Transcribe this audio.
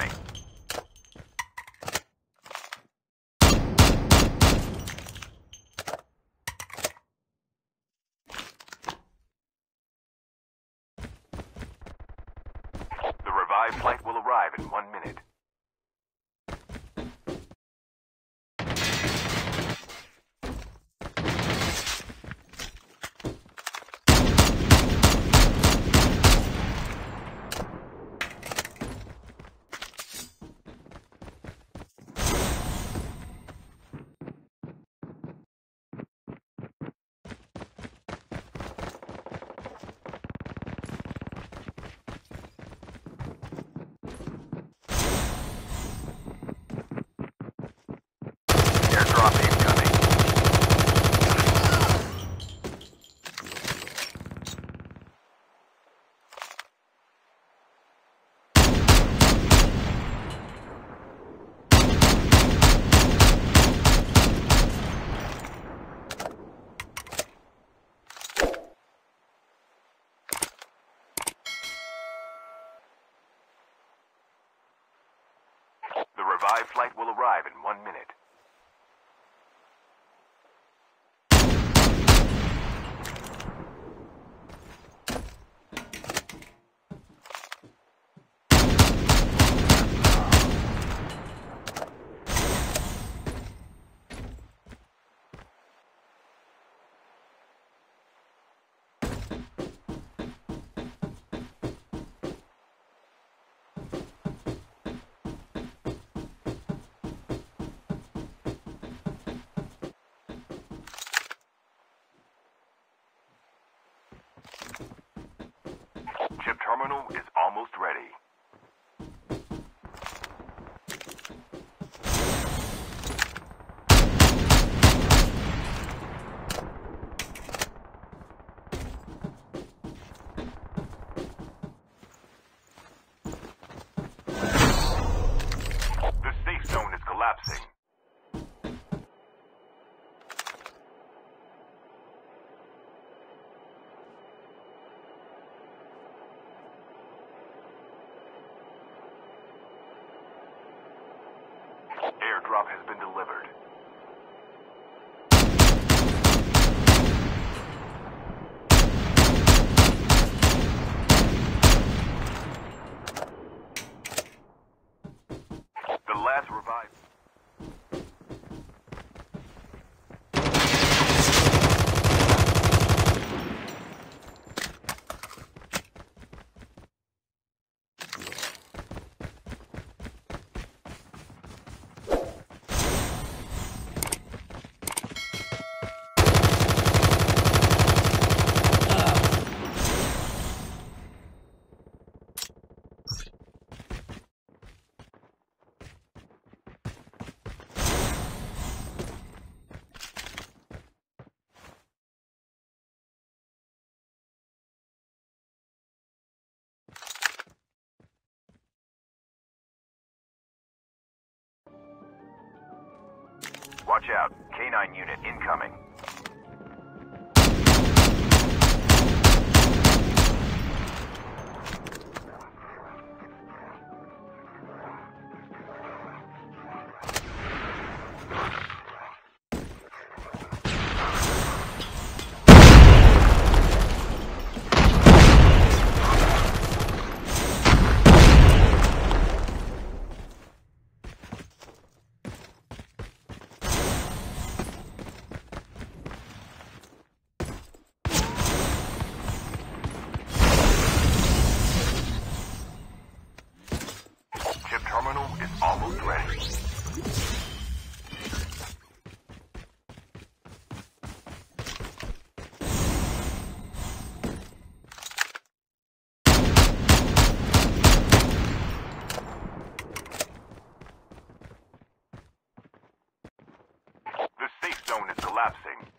incoming. The revived flight will arrive in 1 minute. The revived flight will arrive in 1 minute. Ship terminal is almost ready. The safe zone is collapsing. Airdrop has been delivered. The last revive. Watch out, K9 unit incoming. The safe zone is collapsing.